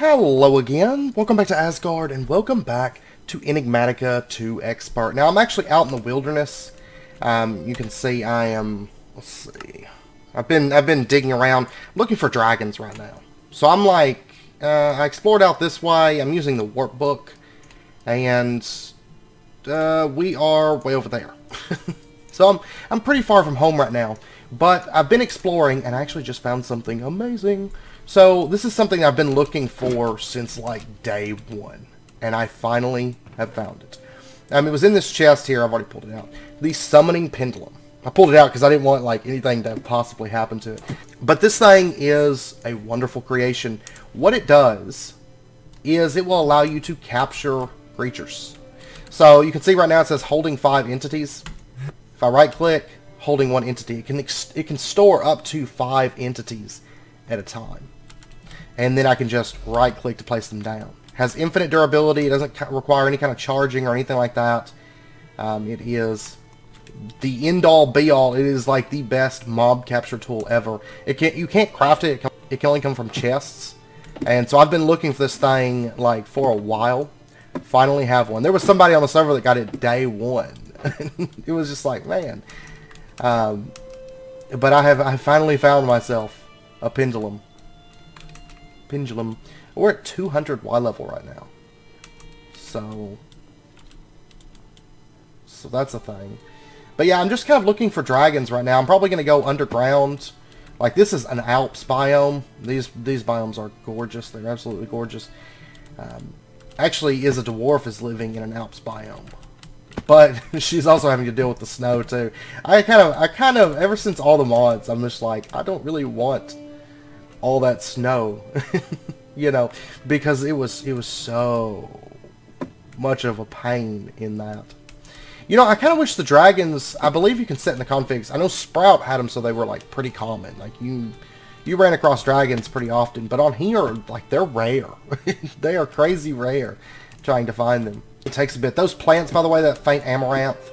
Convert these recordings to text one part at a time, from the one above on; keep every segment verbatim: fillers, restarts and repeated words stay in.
Hello again, welcome back to Asgard, and welcome back to Enigmatica two Expert. Now, I'm actually out in the wilderness. Um, you can see I am, let's see, I've been, I've been digging around, looking for dragons right now. So I'm like, uh, I explored out this way, I'm using the warp book, and uh, we are way over there. So I'm, I'm pretty far from home right now, but I've been exploring, and I actually just found something amazing. So this is something I've been looking for since like day one, and I finally have found it. Um, it was in this chest here. I've already pulled it out. The Summoning Pendulum. I pulled it out because I didn't want like anything to possibly happen to it. But this thing is a wonderful creation. What it does is it will allow you to capture creatures. So you can see right now it says holding five entities. If I right click, holding one entity. It can ex it can store up to five entities at a time. And then I can just right click to place them down. Has infinite durability. It doesn't require any kind of charging or anything like that. Um, it is the end-all be-all. It is like the best mob capture tool ever. It can't, you can't craft it. It can, it can only come from chests. And so I've been looking for this thing like for a while. Finally have one. There was somebody on the server that got it day one. It was just like, man. Um, but I have I finally found myself a pendulum. Pendulum. We're at two hundred Y level right now, so so that's a thing. But yeah, I'm just kind of looking for dragons right now. I'm probably going to go underground. Like, this is an Alps biome. These these biomes are gorgeous. They're absolutely gorgeous. Um, actually, is a dwarf is living in an Alps biome, but she's also having to deal with the snow too. I kind of I kind of ever since all the mods, I'm just like, I don't really want all that snow. You know, because it was it was so much of a pain in that. You know, I kind of wish the dragons, I believe you can set in the configs. I know Sprout had them, so they were like pretty common. Like you you ran across dragons pretty often, but on here, like, they're rare. They are crazy rare trying to find them. It takes a bit. Those plants, by the way, that faint amaranth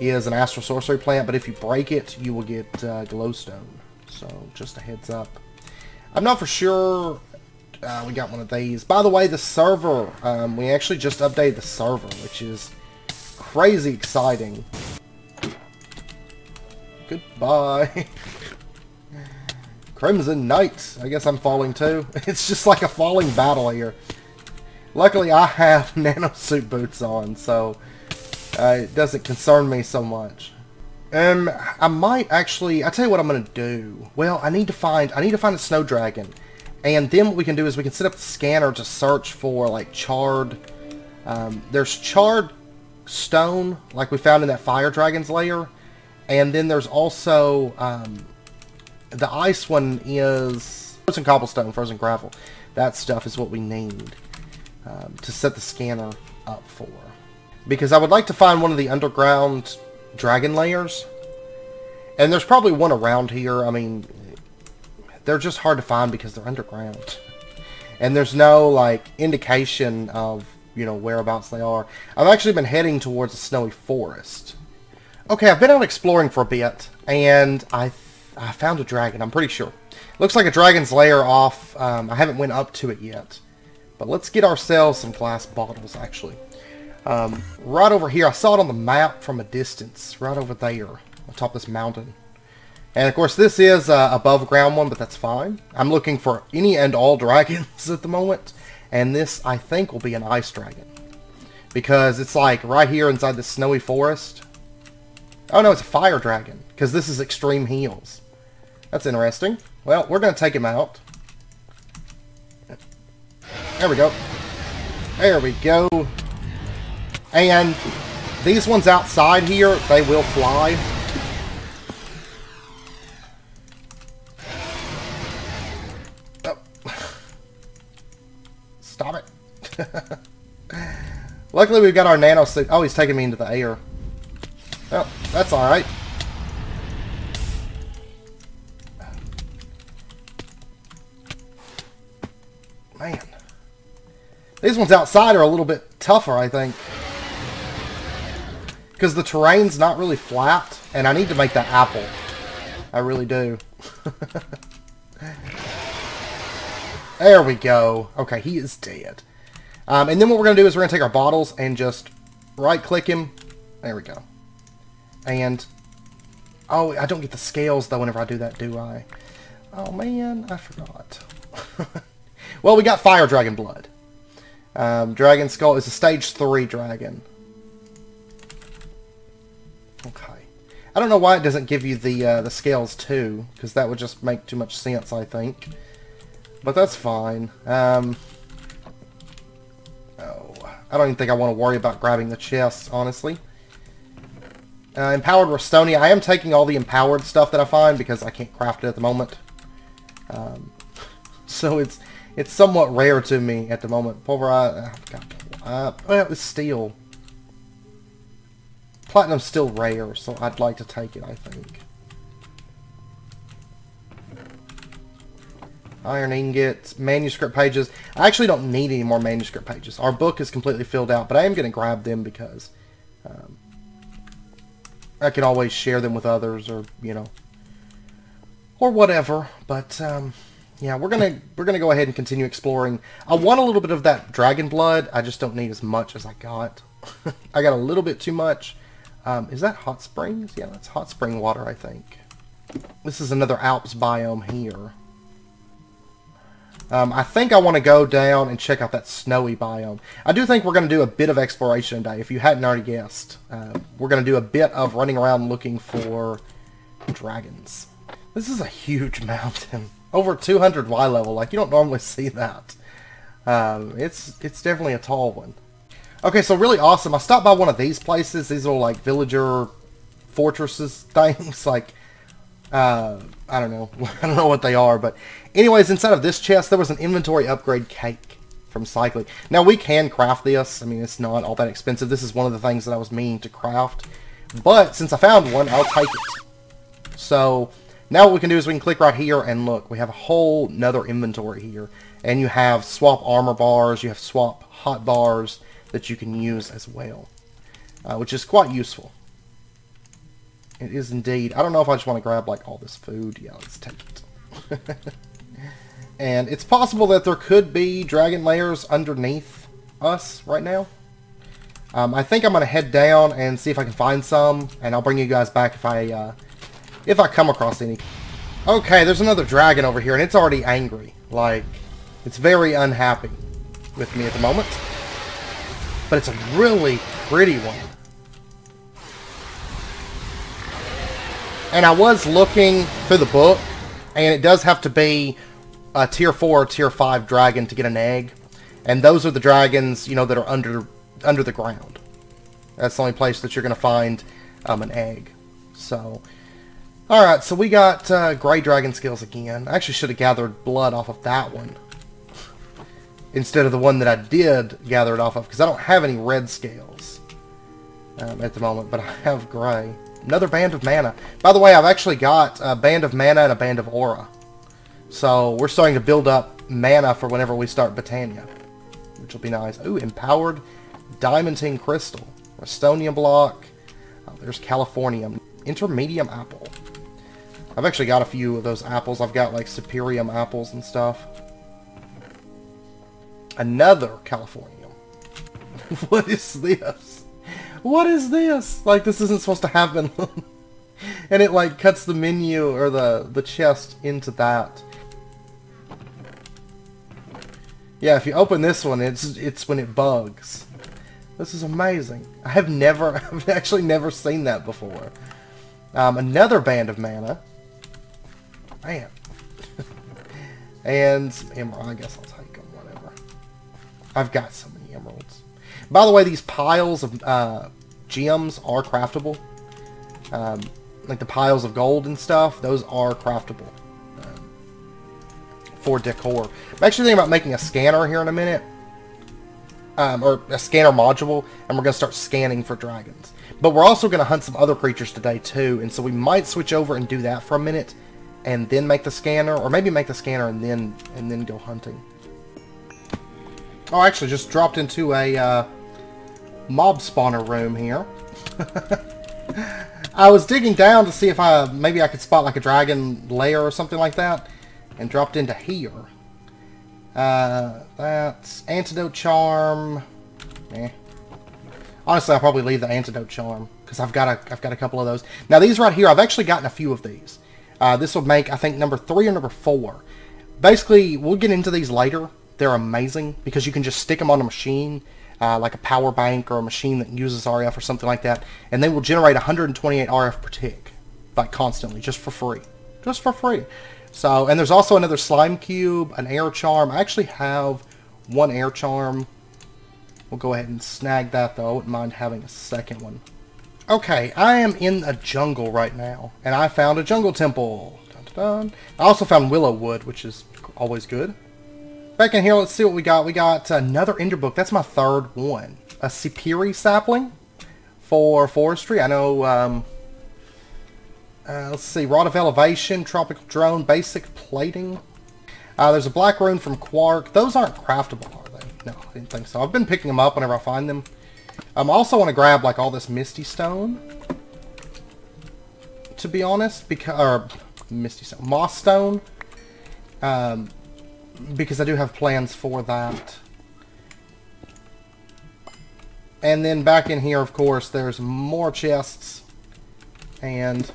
is an Astral Sorcery plant, but if you break it, you will get uh, glowstone. So just a heads up. I'm not for sure. Uh, we got one of these. By the way, the server, um, we actually just updated the server, which is crazy exciting. Goodbye. Crimson Knights. I guess I'm falling too. It's just like a falling battle here. Luckily, I have nano suit boots on, so uh, it doesn't concern me so much. Um, I might actually, I'll tell you what I'm going to do. Well, I need to find, I need to find a snow dragon. And then what we can do is we can set up the scanner to search for, like, charred... Um, there's charred stone, like we found in that Fire Dragon's Lair. And then there's also... Um, the ice one is... Frozen Cobblestone, Frozen Gravel. That stuff is what we need um, to set the scanner up for. Because I would like to find one of the underground dragon lairs. And there's probably one around here, I mean... They're just hard to find because they're underground. And there's no, like, indication of, you know, whereabouts they are. I've actually been heading towards a snowy forest. Okay, I've been out exploring for a bit, and I, I found a dragon, I'm pretty sure. Looks like a dragon's lair off. Um, I haven't went up to it yet. But let's get ourselves some glass bottles, actually. Um, right over here, I saw it on the map from a distance. Right over there, on top of this mountain. And, of course, this is a above-ground one, but that's fine. I'm looking for any and all dragons at the moment. And this, I think, will be an ice dragon. Because it's, like, right here inside the snowy forest. Oh, no, it's a fire dragon. Because this is extreme heals. That's interesting. Well, we're going to take him out. There we go. There we go. And these ones outside here, they will fly. Stop it. Luckily, we've got our nano suit. Oh, he's taking me into the air. Oh, that's alright. Man. These ones outside are a little bit tougher, I think. Because the terrain's not really flat, and I need to make that apple. I really do. There we go. Okay, he is dead. Um, and then what we're going to do is we're going to take our bottles and just right-click him. There we go. And, oh, I don't get the scales, though, whenever I do that, do I? Oh, man, I forgot. Well, we got Fire Dragon Blood. Um, Dragon Skull is a stage three dragon. Okay. I don't know why it doesn't give you the uh, the scales too, because that would just make too much sense, I think. But that's fine. Um, oh, I don't even think I want to worry about grabbing the chests, honestly. Uh, Empowered Rostonia. I am taking all the Empowered stuff that I find because I can't craft it at the moment. Um, so it's it's somewhat rare to me at the moment. Pulverize. Uh, well, it's steel. Platinum's still rare, so I'd like to take it, I think. Iron ingots, manuscript pages. I actually don't need any more manuscript pages. Our book is completely filled out, but I am going to grab them because um, I can always share them with others, or you know, or whatever. But um, yeah, we're gonna we're gonna go ahead and continue exploring. I want a little bit of that dragon blood. I just don't need as much as I got. I got a little bit too much. Um, is that hot springs? Yeah, that's hot spring water, I think. This is another Alps biome here. Um, I think I want to go down and check out that snowy biome. I do think we're going to do a bit of exploration today, if you hadn't already guessed. Uh, we're going to do a bit of running around looking for dragons. This is a huge mountain. Over two hundred Y level. Like, you don't normally see that. Um, it's, it's definitely a tall one. Okay, so really awesome. I stopped by one of these places. These are like villager fortresses things. Like, uh, I don't know. I don't know what they are. But anyways, inside of this chest, there was an inventory upgrade cake from Cyclic. Now, we can craft this. I mean, it's not all that expensive. This is one of the things that I was meaning to craft. But since I found one, I'll take it. So now what we can do is we can click right here and look. We have a whole nother inventory here. And you have swap armor bars. You have swap hot bars that you can use as well, uh, which is quite useful. It is indeed. I don't know if I just want to grab like all this food. Yeah, let's take it. And it's possible that there could be dragon lairs underneath us right now. Um, I think I'm gonna head down and see if I can find some, and I'll bring you guys back if I uh, if I come across any. Okay, there's another dragon over here, and it's already angry. Like, it's very unhappy with me at the moment. But it's a really pretty one. And I was looking through the book, and it does have to be a tier four or tier five dragon to get an egg. And those are the dragons, you know, that are under under the ground. That's the only place that you're going to find um, an egg. So, alright, so we got uh, gray dragon skills again. I actually should have gathered blood off of that one, instead of the one that I did gather it off of, because I don't have any red scales um, at the moment, but I have gray. Another band of mana. By the way, I've actually got a band of mana and a band of aura. So we're starting to build up mana for whenever we start Botania, which will be nice. Ooh, empowered diamantine crystal. Rustonium block. Oh, there's Californium. Intermedium apple. I've actually got a few of those apples. I've got like superium apples and stuff. Another Californium. What is this? What is this? Like, this isn't supposed to happen. And it, like, cuts the menu or the, the chest into that. Yeah, if you open this one, it's it's when it bugs. This is amazing. I have never, I've actually never seen that before. Um, another band of mana. Man. And some emerald, I guess I'll take. I've got so many emeralds. By the way, these piles of uh, gems are craftable. Um, like the piles of gold and stuff, those are craftable um, for decor. I'm actually thinking about making a scanner here in a minute. Um, or a scanner module, and we're going to start scanning for dragons. But we're also going to hunt some other creatures today too, and so we might switch over and do that for a minute, and then make the scanner, or maybe make the scanner and then and then go hunting. Oh, I actually just dropped into a uh, mob spawner room here. I was digging down to see if I maybe I could spot like a dragon lair or something like that, and dropped into here. Uh, that's antidote charm. Eh. Honestly, I'll probably leave the antidote charm because I've got a I've got a couple of those. Now these right here, I've actually gotten a few of these. Uh, this will make I think number three or number four. Basically, we'll get into these later. They're amazing because you can just stick them on a machine, uh, like a power bank or a machine that uses R F or something like that, and they will generate one hundred twenty-eight R F per tick, like constantly, just for free, just for free. So, and there's also another slime cube, an air charm. I actually have one air charm. We'll go ahead and snag that though. I wouldn't mind having a second one. Okay, I am in a jungle right now, and I found a jungle temple. Dun, dun, dun. I also found willow wood, which is always good. Back in here, let's see what we got. We got another Ender Book. That's my third one. A Sipiri sapling for forestry. I know, um, uh, let's see, Rod of Elevation, Tropical Drone, Basic Plating. Uh, there's a Black Rune from Quark. Those aren't craftable, are they? No, I didn't think so. I've been picking them up whenever I find them. Um, I also want to grab, like, all this Misty Stone, to be honest, because, or Misty Stone, Moss Stone. Um... Because I do have plans for that. And then back in here, of course, there's more chests. And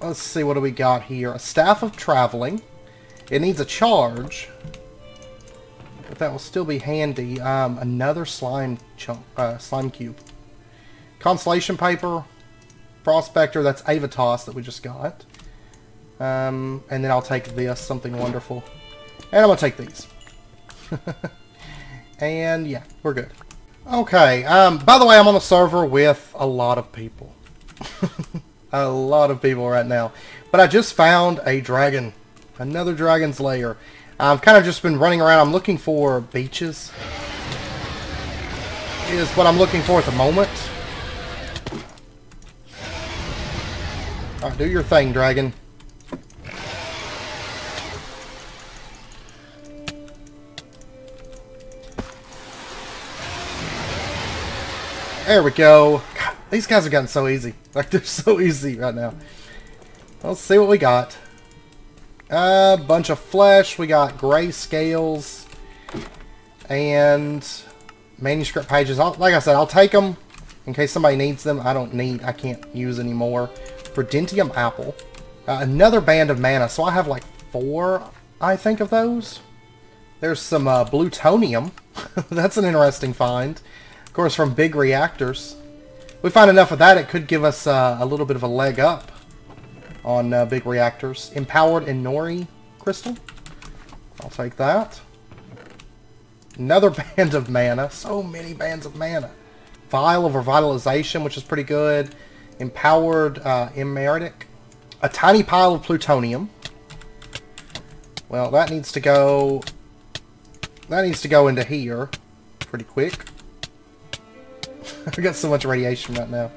let's see, what do we got here? A Staff of Traveling. It needs a charge, but that will still be handy. Um, another slime chunk, uh, slime cube. Constellation Paper. Prospector. That's Avitas that we just got. Um, and then I'll take this, something wonderful. And I'm going to take these. And yeah, we're good. Okay, um, by the way, I'm on a server with a lot of people. A lot of people right now. But I just found a dragon. Another dragon's lair. I've kind of just been running around. I'm looking for beaches. Is what I'm looking for at the moment. Alright, do your thing, dragon. There we go. God, these guys have gotten so easy. Like, they're so easy right now. Let's see what we got. A uh, bunch of flesh. We got gray scales. And manuscript pages. I'll, like I said, I'll take them in case somebody needs them. I don't need, I can't use anymore. Prudentium apple. Uh, another band of mana. So I have like four, I think, of those. There's some uh, plutonium. That's an interesting find. Of course, from Big Reactors. If we find enough of that, it could give us uh, a little bit of a leg up on uh, Big Reactors. Empowered Inori Crystal. I'll take that. Another band of mana. So many bands of mana. Vial of Revitalization, which is pretty good. Empowered uh, Emeritic. A tiny pile of plutonium. Well, that needs to go... That needs to go into here pretty quick. I've got so much radiation right now.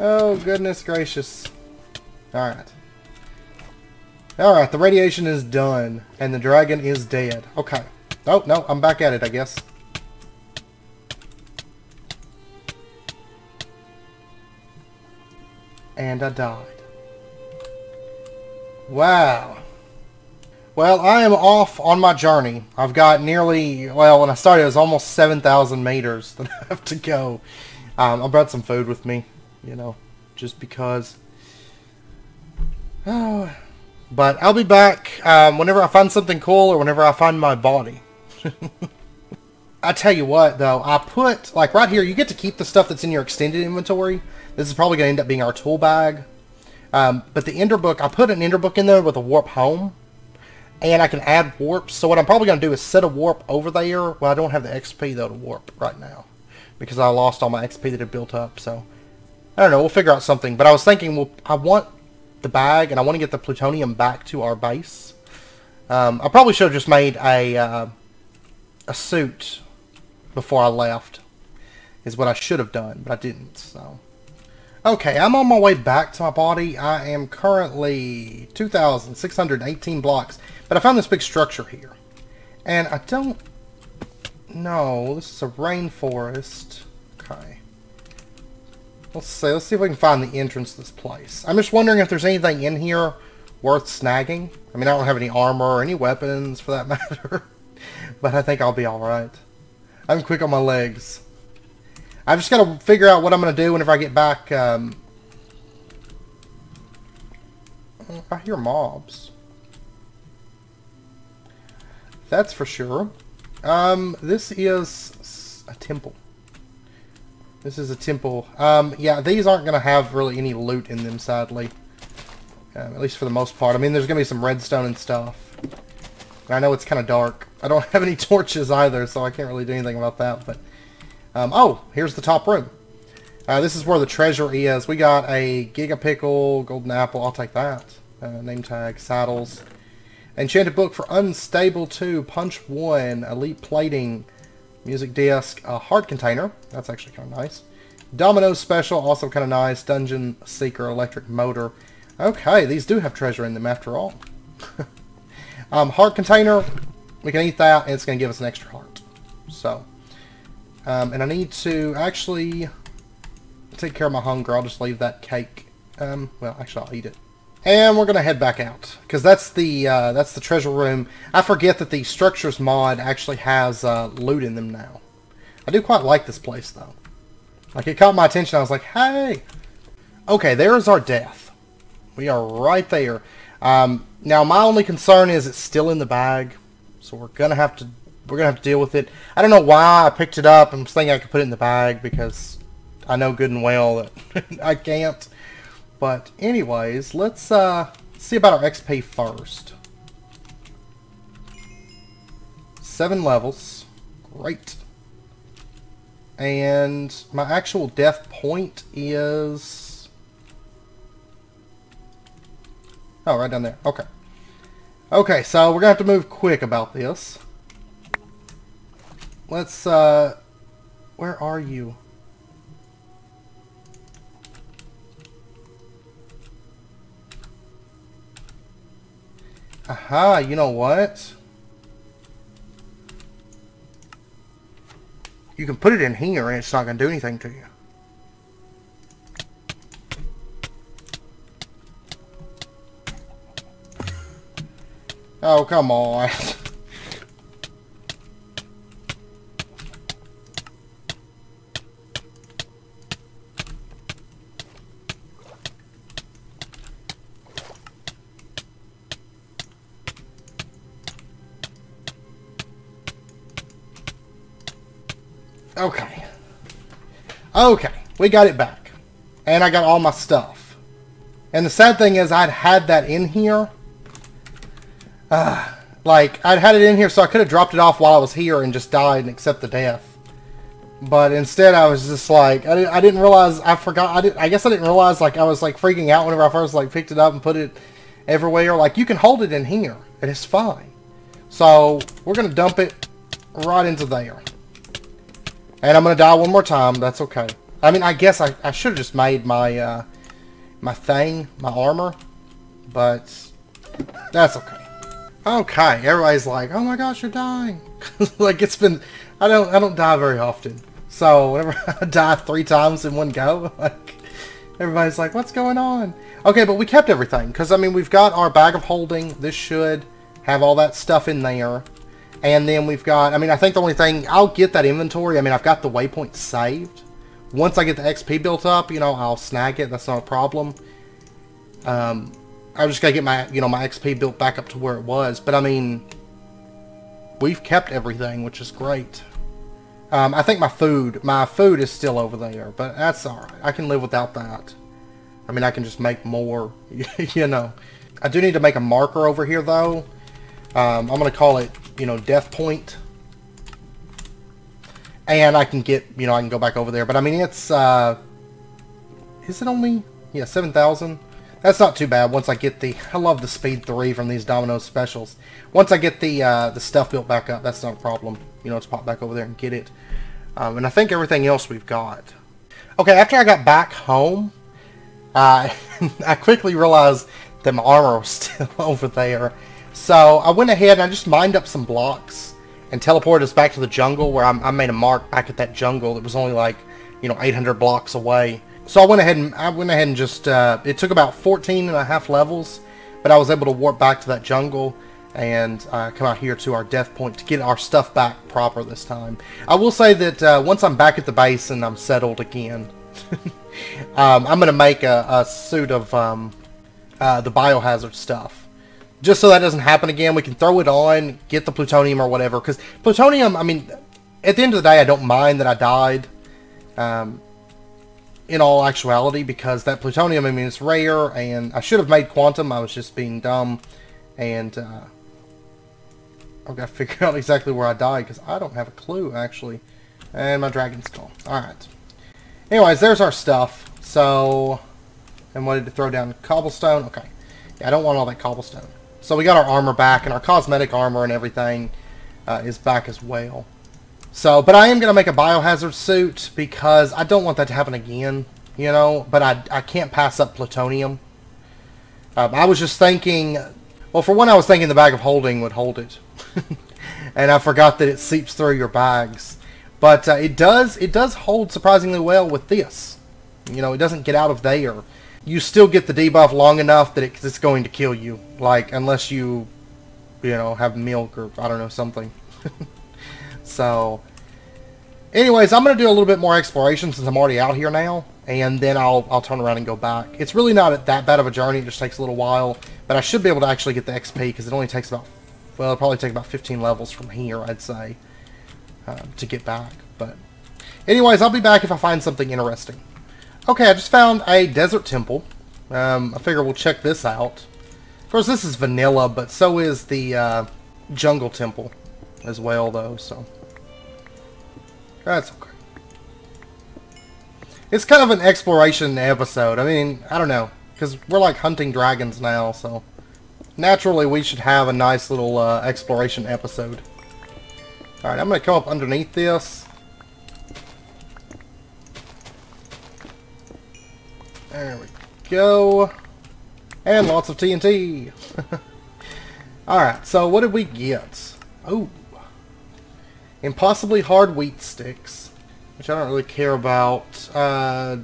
Oh, goodness gracious. Alright. Alright, the radiation is done. And the dragon is dead. Okay. Oh, no, I'm back at it, I guess. And I died. Wow. Well, I am off on my journey. I've got nearly, well, when I started, it was almost seven thousand meters that I have to go. Um, I brought some food with me, you know, just because. Oh, but I'll be back um, whenever I find something cool or whenever I find my body. I tell you what, though, I put, like right here, you get to keep the stuff that's in your extended inventory. This is probably going to end up being our tool bag. Um, but the Ender Book, I put an Ender Book in there with a warp home. And I can add warps. So what I'm probably going to do is set a warp over there. Well, I don't have the X P, though, to warp right now. Because I lost all my X P that had built up. So, I don't know. We'll figure out something. But I was thinking, well, I want the bag. And I want to get the plutonium back to our base. Um, I probably should have just made a, uh, a suit before I left. Is what I should have done. But I didn't. So, okay. I'm on my way back to my body. I am currently two thousand six hundred eighteen blocks. But I found this big structure here. And I don't know. This is a rainforest. Okay. Let's see. Let's see if we can find the entrance to this place. I'm just wondering if there's anything in here worth snagging. I mean, I don't have any armor or any weapons for that matter, but I think I'll be alright. I'm quick on my legs. I've just got to figure out what I'm going to do whenever I get back. Um, I hear mobs. That's for sure. Um, this is a temple. This is a temple. Um, yeah, these aren't going to have really any loot in them, sadly. Um, at least for the most part. I mean, there's going to be some redstone and stuff. And I know it's kind of dark. I don't have any torches either, so I can't really do anything about that. But um, oh, here's the top room. Uh, this is where the treasure is. We got a gigapickle, golden apple. I'll take that. Uh, name tag, saddles. Enchanted book for Unstable two, Punch one, Elite Plating, Music Disc, a Heart Container. That's actually kind of nice. Domino Special, also kind of nice. Dungeon Seeker, Electric Motor. Okay, these do have treasure in them after all. um, Heart Container, we can eat that, and it's going to give us an extra heart. So, um, and I need to actually take care of my hunger. I'll just leave that cake. Um, well, actually, I'll eat it. And we're gonna head back out because that's the uh, that's the treasure room. I forget that the structures mod actually has uh, loot in them now. I do quite like this place though. Like it caught my attention. I was like, hey, okay, there is our death. We are right there. Um, now my only concern is it's still in the bag, so we're gonna have to we're gonna have to deal with it. I don't know why I picked it up. I'm just thinking I could put it in the bag because I know good and well that I can't. But anyways, let's uh, see about our X P first. Seven levels. Great. And my actual death point is... oh, right down there. Okay. Okay, so we're going to have to move quick about this. Let's... Uh, where are you? Aha, you know what? You can put it in here and it's not going to do anything to you. Oh, come on. Okay. Okay. We got it back. And I got all my stuff. And the sad thing is I'd had that in here. Uh, like, I'd had it in here so I could have dropped it off while I was here and just died and accept the death. But instead I was just like, I, I didn't realize, I forgot, I, didn't, I guess I didn't realize like I was like freaking out whenever I first like picked it up and put it everywhere. Like, you can hold it in here and it's fine. So, we're going to dump it right into there. And I'm going to die one more time. That's okay. I mean, I guess I, I should have just made my, uh, my thing, my armor. But that's okay. Okay. Everybody's like, oh my gosh, you're dying. Like, it's been, I don't, I don't die very often. So whenever I die three times in one go, like, everybody's like, what's going on? Okay, but we kept everything. Because, I mean, we've got our bag of holding. This should have all that stuff in there. And then we've got, I mean, I think the only thing, I'll get that inventory. I mean, I've got the waypoint saved. Once I get the X P built up, you know, I'll snag it. That's not a problem. Um, I've just got to get my, you know, my X P built back up to where it was. But, I mean, we've kept everything, which is great. Um, I think my food, my food is still over there. But that's alright. I can live without that. I mean, I can just make more, you know. I do need to make a marker over here, though. Um, I'm going to call it, you know, death point, and I can get, you know, I can go back over there, but I mean, it's, uh, is it only, yeah, seven thousand, that's not too bad once I get the, I love the speed three from these domino specials, once I get the, uh, the stuff built back up, that's not a problem, you know, let's pop back over there and get it, um, and I think everything else we've got. Okay, after I got back home, uh, I quickly realized that my armor was still over there. So I went ahead and I just mined up some blocks and teleported us back to the jungle where I, I made a mark back at that jungle that was only like, you know, eight hundred blocks away. So I went ahead and I went ahead and just, uh, it took about fourteen and a half levels But I was able to warp back to that jungle and uh, come out here to our death point to get our stuff back proper this time. I will say that uh, once I'm back at the base and I'm settled again, um, I'm going to make a, a suit of um, uh, the biohazard stuff. Just so that doesn't happen again, we can throw it on, get the plutonium or whatever. Because plutonium, I mean, at the end of the day, I don't mind that I died. Um, in all actuality, because that plutonium, I mean, it's rare, and I should have made quantum. I was just being dumb, and uh, I've got to figure out exactly where I died, because I don't have a clue, actually. And my dragon's gone. Alright. Anyways, there's our stuff. So, I wanted to throw down cobblestone. Okay. Yeah, I don't want all that cobblestone. So we got our armor back, and our cosmetic armor and everything uh, is back as well. So, but I am going to make a biohazard suit because I don't want that to happen again, you know, but I, I can't pass up plutonium. Um, I was just thinking, well, for one, I was thinking the bag of holding would hold it. And I forgot that it seeps through your bags. But uh, it does, it does hold surprisingly well with this. You know, it doesn't get out of there. You still get the debuff long enough that it, it's going to kill you. Like, unless you, you know, have milk or, I don't know, something. So, anyways, I'm going to do a little bit more exploration since I'm already out here now. And then I'll, I'll turn around and go back. It's really not that bad of a journey. It just takes a little while. But I should be able to actually get the X P because it only takes about, well, it'll probably take about fifteen levels from here, I'd say, uh, to get back. But, anyways, I'll be back if I find something interesting. Okay, I just found a desert temple. Um, I figure we'll check this out. Of course, this is vanilla, but so is the uh, jungle temple as well, though, so... That's okay. It's kind of an exploration episode. I mean, I don't know. Because we're like hunting dragons now, so... Naturally, we should have a nice little uh, exploration episode. Alright, I'm going to come up underneath this. There we go. And lots of T N T. Alright, so what did we get? Oh. Impossibly hard wheat sticks, which I don't really care about. Uh,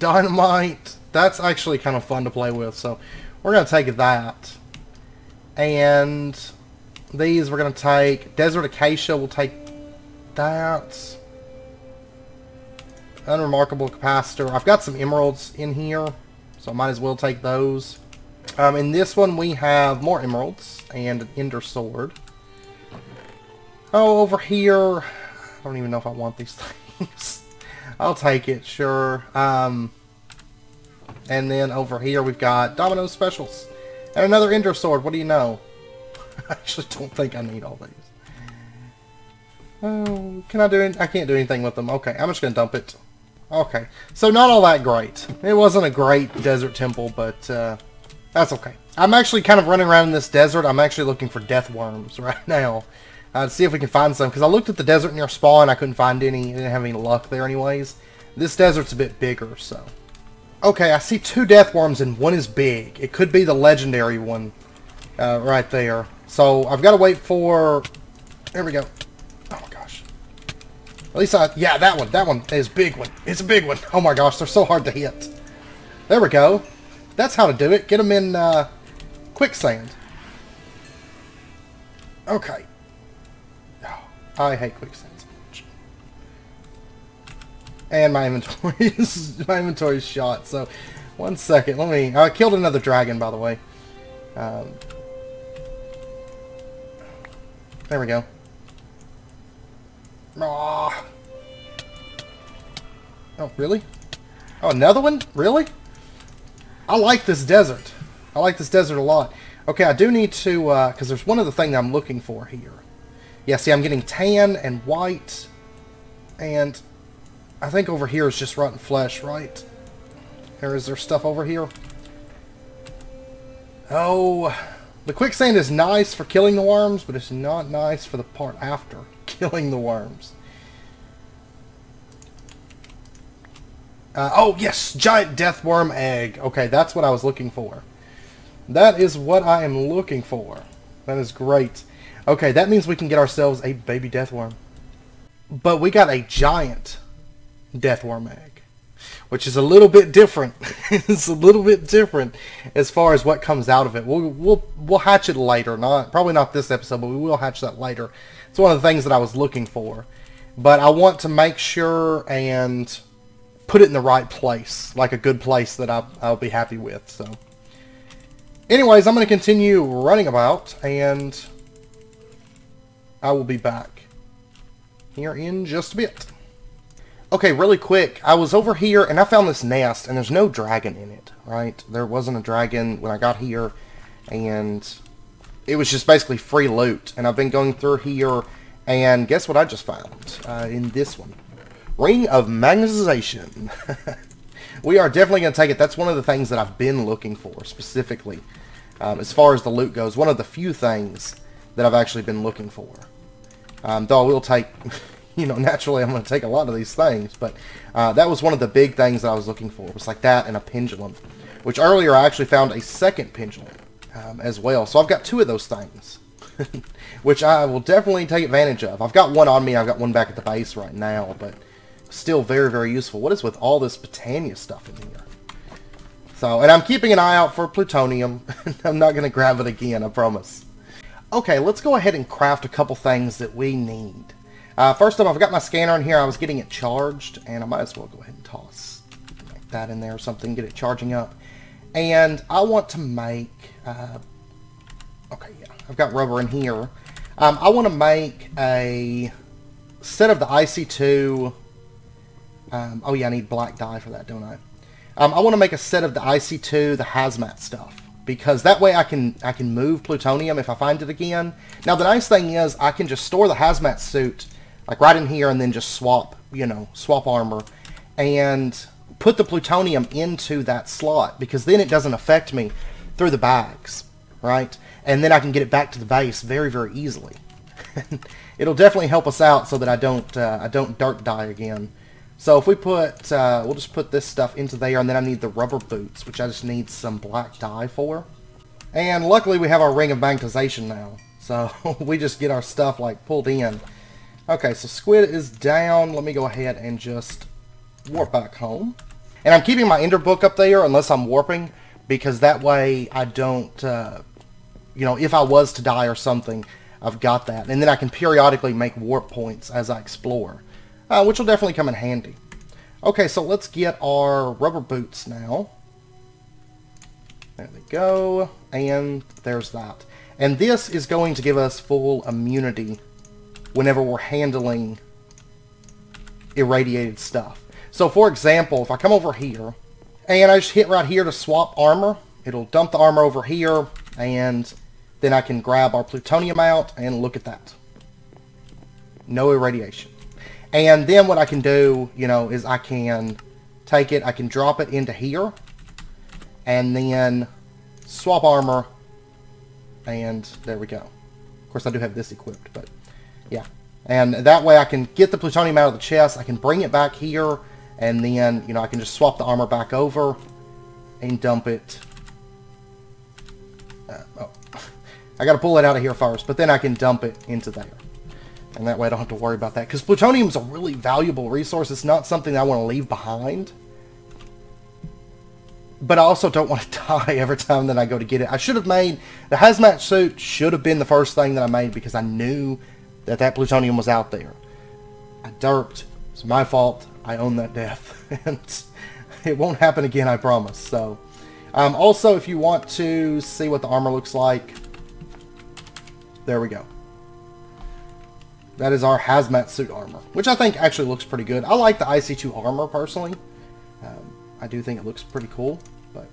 dynamite, that's actually kind of fun to play with, so we're going to take that. And these we're going to take. Desert acacia, we'll take that. Unremarkable capacitor. I've got some emeralds in here, so I might as well take those. Um, in this one we have more emeralds and an ender sword. Oh, over here, I don't even know if I want these things. I'll take it, sure. Um, and then over here we've got Domino Specials. And another Ender Sword, what do you know? I actually don't think I need all these. Oh, can I do it? I can't do anything with them. Okay, I'm just going to dump it. Okay, so not all that great. It wasn't a great desert temple, but uh, that's okay. I'm actually kind of running around in this desert. I'm actually looking for death worms right now. Uh, to see if we can find some, because I looked at the desert near spawn, I couldn't find any, I didn't have any luck there anyways. This desert's a bit bigger, so. Okay, I see two death worms and one is big. It could be the legendary one uh, right there. So I've got to wait for, there we go. Oh my gosh. At least I, yeah, that one, that one is big one. It's a big one. Oh my gosh, they're so hard to hit. There we go. That's how to do it. Get them in uh, quicksand. Okay. I hate quicksand so much. And my inventory is my inventory is shot. So, one second. Let me. I killed another dragon, by the way. Um, there we go. Oh. Oh, really? Oh, another one? Really? I like this desert. I like this desert a lot. Okay, I do need to because uh, there's one other thing that I'm looking for here. Yeah, see, I'm getting tan and white, and I think over here is just rotten flesh, right? Or is there stuff over here? Oh, the quicksand is nice for killing the worms, but it's not nice for the part after killing the worms. Uh, oh, yes, giant death worm egg. Okay, that's what I was looking for. That is what I am looking for. That is great. Okay, that means we can get ourselves a baby deathworm. But we got a giant deathworm egg. which is a little bit different. It's a little bit different as far as what comes out of it. We'll, we'll, we'll hatch it later. Not, probably not this episode, but we will hatch that later. It's one of the things that I was looking for. But I want to make sure and put it in the right place, like a good place that I'll, I'll be happy with. So, anyways, I'm going to continue running about, and I will be back here in just a bit. Okay, really quick, I was over here and I found this nest, and there's no dragon in it, right? There wasn't a dragon when I got here, and it was just basically free loot. And I've been going through here, and guess what I just found uh, in this one? Ring of Magnetization. We are definitely going to take it. That's one of the things that I've been looking for, specifically, um, as far as the loot goes. One of the few things that I've actually been looking for. Um, though I will take... You know, naturally I'm going to take a lot of these things, but uh, that was one of the big things that I was looking for. It was like that and a pendulum, which earlier I actually found a second pendulum um, as well. So I've got two of those things, which I will definitely take advantage of. I've got one on me. I've got one back at the base right now, but still very, very useful. What is with all this Botania stuff in here? So, and I'm keeping an eye out for plutonium. I'm not going to grab it again, I promise. Okay, let's go ahead and craft a couple things that we need. Uh, first off, I've got my scanner in here. I was getting it charged, and I might as well go ahead and toss like that in there or something, get it charging up. And I want to make, uh, okay, yeah, I've got rubber in here. Um, I want to make a set of the I C two, um, oh yeah, I need black dye for that, don't I? Um, I want to make a set of the I C two, the hazmat stuff, because that way I can I can move plutonium if I find it again. Now, the nice thing is I can just store the hazmat suit like right in here, and then just swap, you know, swap armor and put the plutonium into that slot, because then it doesn't affect me through the bags, right? And then I can get it back to the base very, very easily. It'll definitely help us out so that I don't, uh, I don't dark dye again. So if we put, uh, we'll just put this stuff into there, and then I need the rubber boots, which I just need some black dye for. And luckily we have our Ring of Magnetization now, so we just get our stuff like pulled in. Okay, so squid is down. Let me go ahead and just warp back home. And I'm keeping my ender book up there unless I'm warping, because that way I don't, uh, you know, if I was to die or something, I've got that. And then I can periodically make warp points as I explore, uh, which will definitely come in handy. Okay, so let's get our rubber boots now. There they go. And there's that. And this is going to give us full immunity whenever we're handling irradiated stuff. So for example, if I come over here and I just hit right here to swap armor, it'll dump the armor over here, and then I can grab our plutonium out, and look at that. No irradiation. And then what I can do, you know, is I can take it, I can drop it into here, and then swap armor, and there we go. Of course I do have this equipped, but yeah, and that way I can get the plutonium out of the chest, I can bring it back here, and then, you know, I can just swap the armor back over and dump it. Uh, oh, I gotta pull it out of here first, but then I can dump it into there. And that way I don't have to worry about that, because plutonium is a really valuable resource. It's not something that I want to leave behind. But I also don't want to die every time that I go to get it. I should have made, the hazmat suit should have been the first thing that I made, because I knew that that plutonium was out there. I derped. It's my fault. I own that death. And it won't happen again, I promise. So, um, also, if you want to see what the armor looks like, there we go. That is our hazmat suit armor, which I think actually looks pretty good. I like the I C two armor, personally. Um, I do think it looks pretty cool. But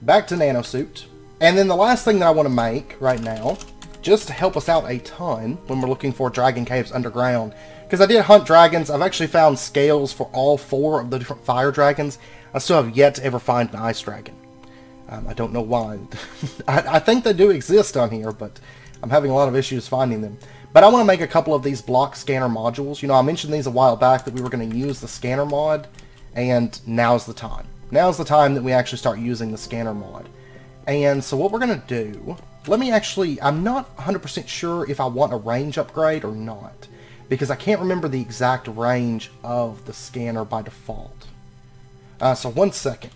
back to nano suit. And then the last thing that I want to make right now, just to help us out a ton when we're looking for dragon caves underground, because I did hunt dragons. I've actually found scales for all four of the different fire dragons. I still have yet to ever find an ice dragon. Um, I don't know why. I, I think they do exist on here, but I'm having a lot of issues finding them. But I want to make a couple of these block scanner modules. You know, I mentioned these a while back that we were going to use the scanner mod, and now's the time. Now's the time that we actually start using the scanner mod. And so what we're going to do... Let me actually, I'm not one hundred percent sure if I want a range upgrade or not, because I can't remember the exact range of the scanner by default. Uh, so one second.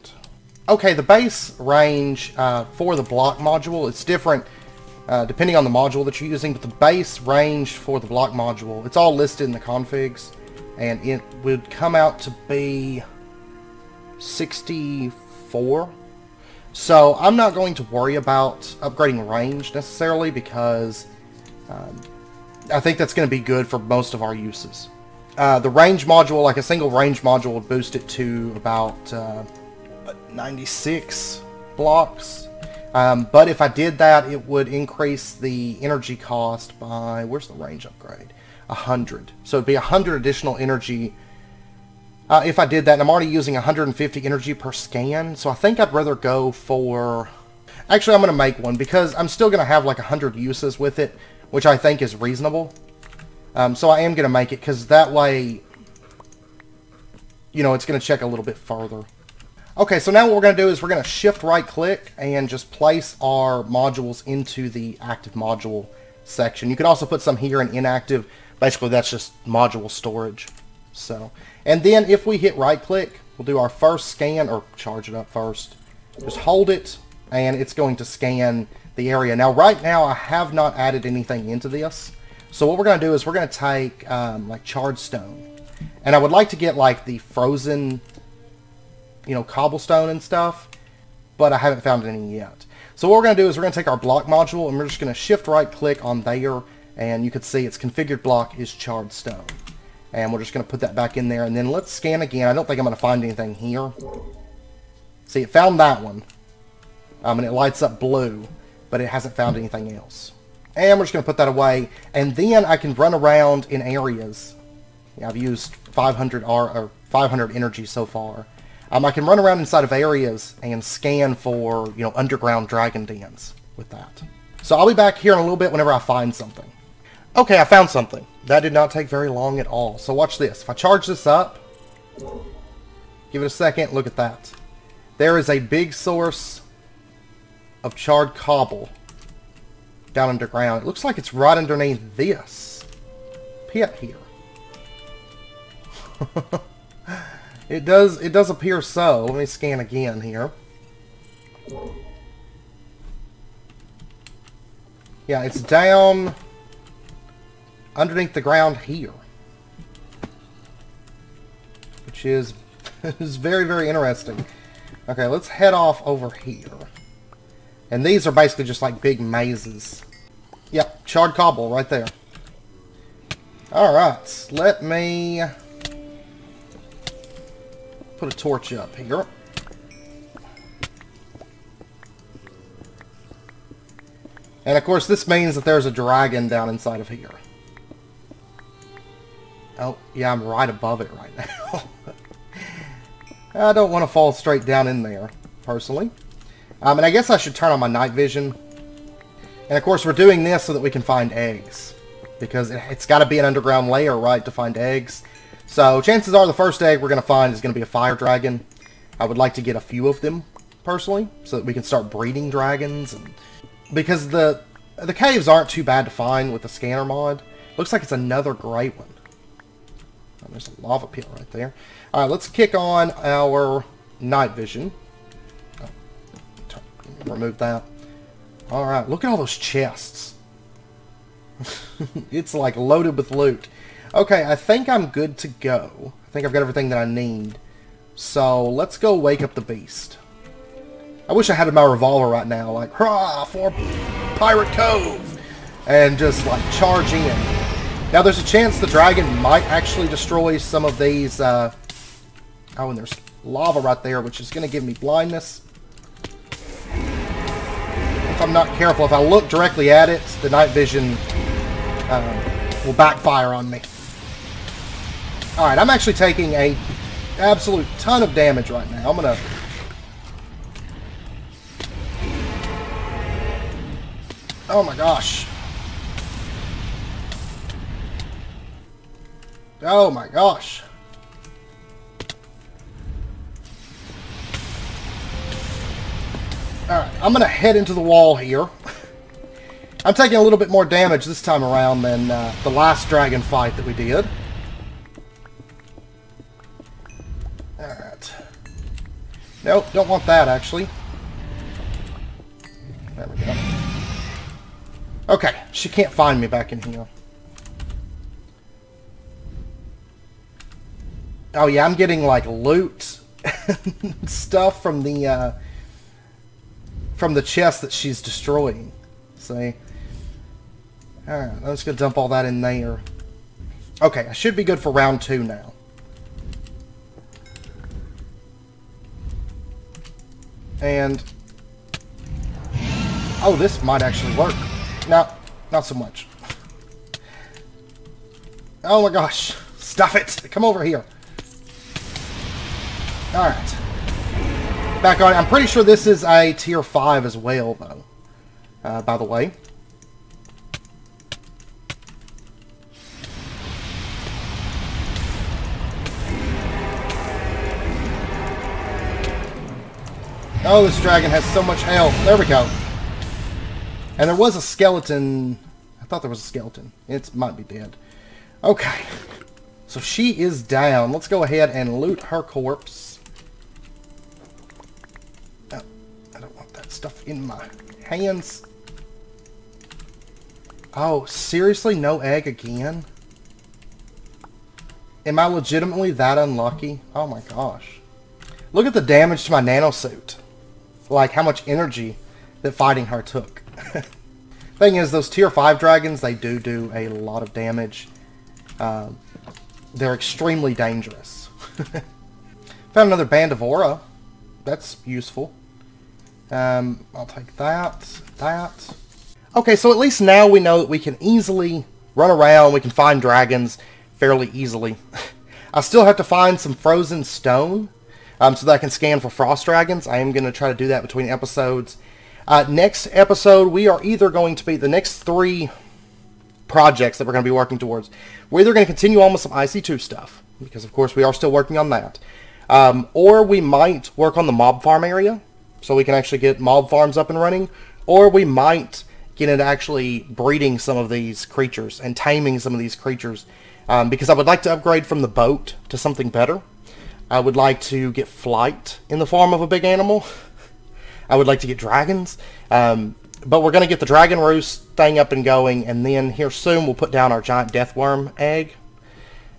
Okay, the base range uh, for the block module, it's different uh, depending on the module that you're using, but the base range for the block module, it's all listed in the configs, and it would come out to be sixty-four. So I'm not going to worry about upgrading range necessarily, because um, I think that's going to be good for most of our uses. Uh, the range module, like a single range module, would boost it to about uh, ninety-six blocks. Um, but if I did that, it would increase the energy cost by, where's the range upgrade? one hundred. So it'd be one hundred additional energy uh, if I did that. And I'm already using one hundred fifty energy per scan. So I think I'd rather go for... Actually, I'm going to make one, because I'm still going to have like one hundred uses with it, which I think is reasonable. Um, so I am going to make it, because that way, you know, it's going to check a little bit further. Okay, so now what we're going to do is we're going to shift right click and just place our modules into the active module section. You can also put some here in inactive. Basically, that's just module storage. So, and then if we hit right click, we'll do our first scan, or charge it up first. Just hold it, and it's going to scan the area. Now, right now, I have not added anything into this. So what we're going to do is we're going to take um, like charred stone, and I would like to get like the frozen, you know, cobblestone and stuff, but I haven't found any yet. So what we're going to do is we're going to take our block module, and we're just going to shift right click on there, and you can see its configured block is charred stone, and we're just going to put that back in there, and then let's scan again. I don't think I'm going to find anything here. See, it found that one, um, and it lights up blue, but it hasn't found anything else. And we're just going to put that away, and then I can run around in areas. Yeah, I've used five hundred R, or five hundred energy so far. Um, I can run around inside of areas and scan for, you know, underground dragon dens with that. So I'll be back here in a little bit whenever I find something. Okay, I found something. That did not take very long at all. So watch this. If I charge this up, give it a second, look at that. There is a big source of charred cobble down underground. It looks like it's right underneath this pit here. It does, it does appear so. Let me scan again here. Yeah, it's down underneath the ground here, which is, is very, very interesting. Okay, let's head off over here. And these are basically just like big mazes. Yep, charred cobble right there. Alright, let me put a torch up here. And of course this means that there's a dragon down inside of here. Oh, yeah, I'm right above it right now. I don't want to fall straight down in there, personally. Um, and I guess I should turn on my night vision. And of course we're doing this so that we can find eggs, because it, it's got to be an underground layer, right, to find eggs. So chances are the first egg we're going to find is going to be a fire dragon. I would like to get a few of them, personally, so that we can start breeding dragons. And, because the, the caves aren't too bad to find with the scanner mod. Looks like it's another gray one. Oh, there's a lava pit right there. Alright, let's kick on our night vision. Remove that. Alright, look at all those chests. It's like loaded with loot. Okay, I think I'm good to go. I think I've got everything that I need. So, let's go wake up the beast. I wish I had my revolver right now. Like, hurrah for Pirate Cove! And just, like, charge in. Now, there's a chance the dragon might actually destroy some of these, uh... oh, and there's lava right there, which is going to give me blindness. If I'm not careful, if I look directly at it, the night vision uh, will backfire on me. Alright, I'm actually taking a absolute ton of damage right now. I'm gonna... oh my gosh. Oh my gosh. Alright, I'm going to head into the wall here. I'm taking a little bit more damage this time around than uh, the last dragon fight that we did. Alright. Nope, don't want that, actually. There we go. Okay, she can't find me back in here. Oh yeah, I'm getting like loot stuff from the uh, from the chest that she's destroying. See? Alright, I'm just gonna dump all that in there. Okay, I should be good for round two now. And oh, this might actually work. No, not so much. Oh my gosh. Stop it! Come over here. Alright. Back on. I'm pretty sure this is a tier five as well, though. Uh, by the way. Oh, this dragon has so much health. There we go. And there was a skeleton. I thought there was a skeleton. It might be dead. Okay. So she is down. Let's go ahead and loot her corpse. Oh, I don't want that stuff in my hands. Oh, seriously? No egg again? Am I legitimately that unlucky? Oh my gosh. Look at the damage to my nanosuit. Like, how much energy that fighting her took. Thing is, those tier five dragons, they do do a lot of damage. Um... They're extremely dangerous. Found another band of aura. That's useful. Um, I'll take that, that. Okay, so at least now we know that we can easily run around. We can find dragons fairly easily. I still have to find some frozen stone um, so that I can scan for frost dragons. I am going to try to do that between episodes. Uh, next episode, we are either going to be the next three projects that we're going to be working towards. We're either going to continue on with some I C two stuff, because of course we are still working on that, um, or we might work on the mob farm area, so we can actually get mob farms up and running, or we might get into actually breeding some of these creatures and taming some of these creatures, um, because I would like to upgrade from the boat to something better. I would like to get flight in the form of a big animal. I would like to get dragons. Um, But we're going to get the Dragon Roost thing up and going, and then here soon we'll put down our giant death worm egg.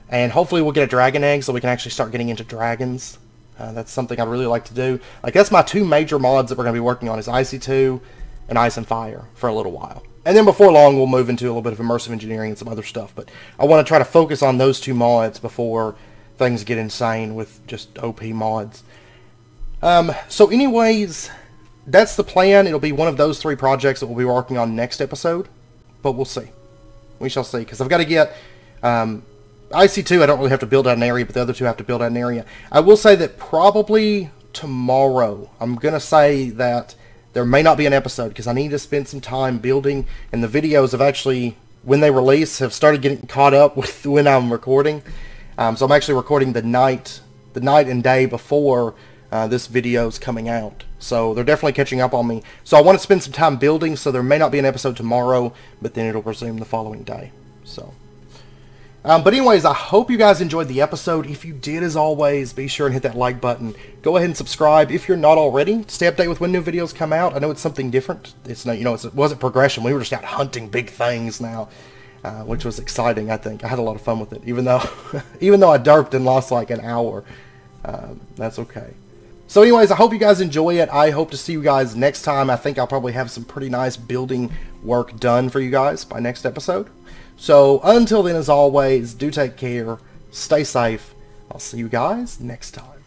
And hopefully we'll get a dragon egg so we can actually start getting into dragons. Uh, that's something I'd really like to do. Like, that's my two major mods that we're going to be working on, is I C two and Ice and Fire for a little while. And then before long we'll move into a little bit of Immersive Engineering and some other stuff. But I want to try to focus on those two mods before things get insane with just O P mods. Um, so anyways, that's the plan. It'll be one of those three projects that we'll be working on next episode, but we'll see. We shall see, because I've got to get um, I C two. I don't really have to build out an area, but the other two I have to build out an area. I will say that probably tomorrow, I'm going to say that there may not be an episode, because I need to spend some time building, and the videos have actually, when they release, have started getting caught up with when I'm recording. Um, so I'm actually recording the night, the night and day before uh, this video's coming out. So they're definitely catching up on me. So I want to spend some time building, so there may not be an episode tomorrow, but then it'll resume the following day. So, um, but anyways, I hope you guys enjoyed the episode. If you did, as always, be sure and hit that like button. Go ahead and subscribe if you're not already. Stay updated with when new videos come out. I know it's something different. It's not, you know, it's, it wasn't progression. We were just out hunting big things now, uh, which was exciting. I think I had a lot of fun with it, even though, even though I derped and lost like an hour. Um, that's okay. So anyways, I hope you guys enjoy it. I hope to see you guys next time. I think I'll probably have some pretty nice building work done for you guys by next episode. So until then, as always, do take care, stay safe. I'll see you guys next time.